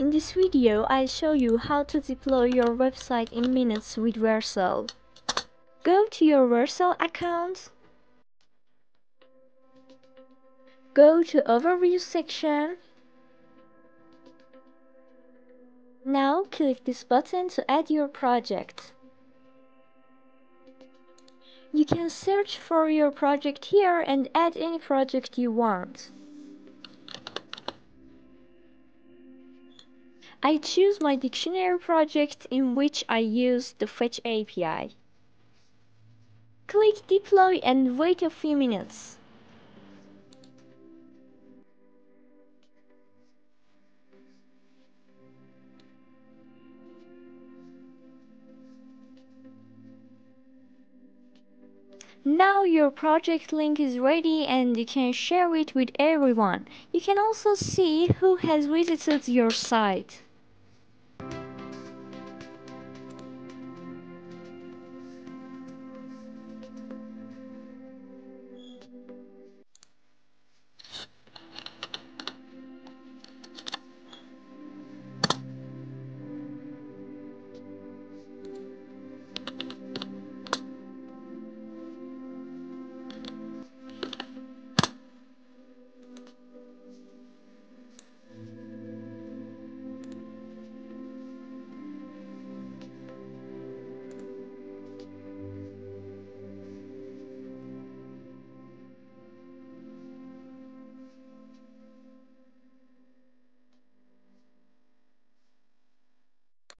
In this video, I'll show you how to deploy your website in minutes with Vercel. Go to your Vercel account. Go to Overview section. Now click this button to add your project. You can search for your project here and add any project you want. I choose my dictionary project in which I use the Fetch API. Click Deploy and wait a few minutes. Now your project link is ready and you can share it with everyone. You can also see who has visited your site.